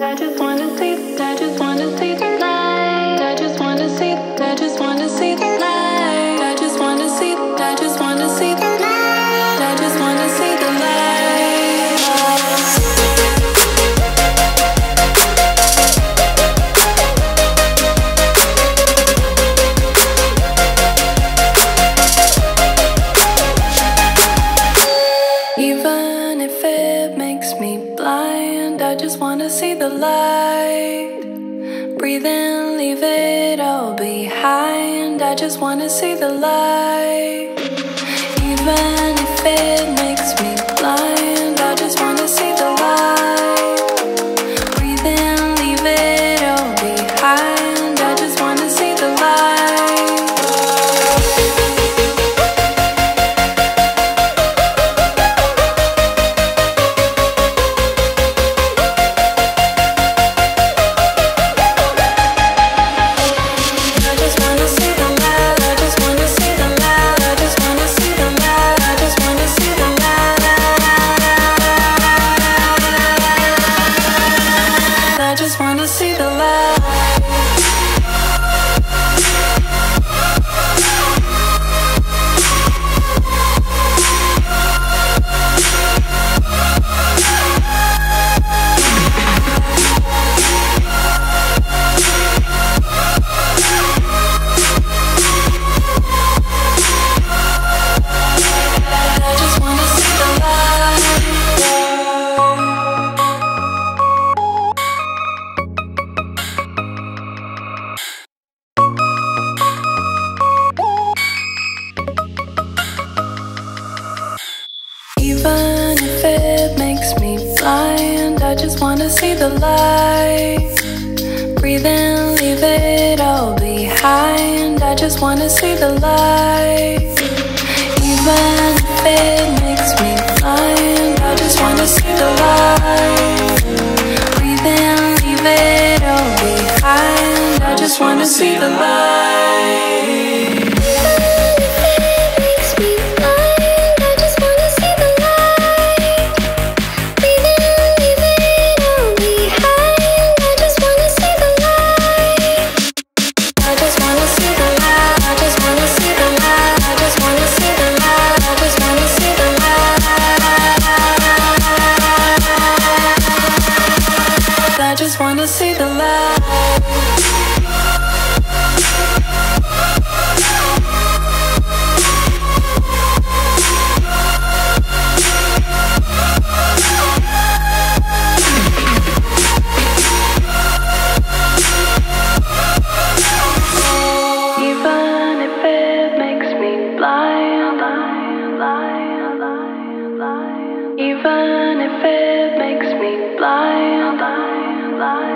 Even if it makes me blind.